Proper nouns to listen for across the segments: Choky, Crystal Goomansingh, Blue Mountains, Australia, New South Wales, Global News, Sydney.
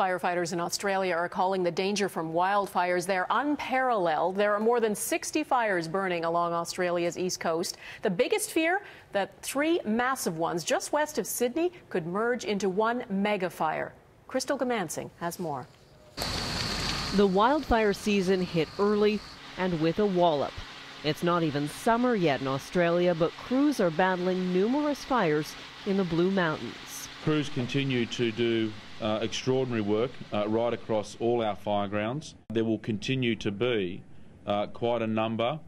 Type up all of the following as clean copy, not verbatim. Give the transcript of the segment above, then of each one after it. Firefighters in Australia are calling the danger from wildfires there unparalleled. There are more than 60 fires burning along Australia's east coast. The biggest fear that three massive ones just west of Sydney could merge into one mega fire. Crystal Goomansingh has more. The wildfire season hit early and with a wallop. It's not even summer yet in Australia, but crews are battling numerous fires in the Blue Mountains. Crews continue to do extraordinary work right across all our firegrounds. There will continue to be quite a number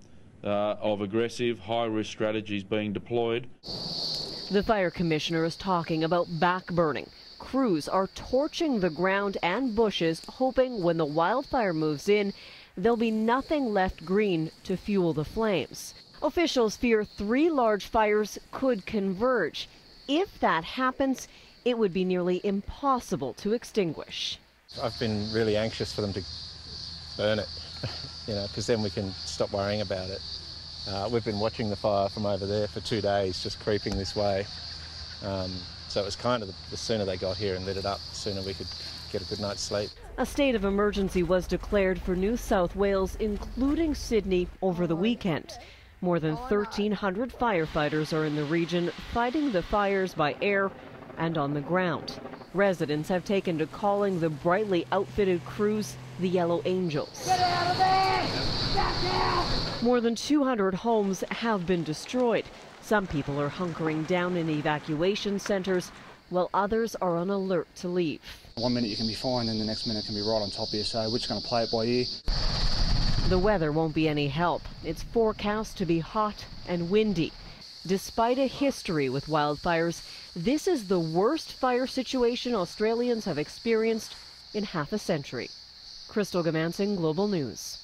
of aggressive, high-risk strategies being deployed. The fire commissioner is talking about backburning. Crews are torching the ground and bushes, hoping when the wildfire moves in, there'll be nothing left green to fuel the flames. Officials fear three large fires could converge. If that happens, it would be nearly impossible to extinguish. I've been really anxious for them to burn it, you know, because then we can stop worrying about it. We've been watching the fire from over there for 2 days, just creeping this way. So it was kind of the sooner they got here and lit it up, the sooner we could get a good night's sleep. A state of emergency was declared for New South Wales, including Sydney, over the weekend. More than 1,300 firefighters are in the region, fighting the fires by air and on the ground. Residents have taken to calling the brightly outfitted crews the Yellow Angels. Get out of there! Get out! More than 200 homes have been destroyed. Some people are hunkering down in evacuation centres, while others are on alert to leave. 1 minute you can be fine and the next minute can be right on top of you, so we're just going to play it by ear. The weather won't be any help. It's forecast to be hot and windy. Despite a history with wildfires, this is the worst fire situation Australians have experienced in half a century. Crystal Goomansingh, Global News.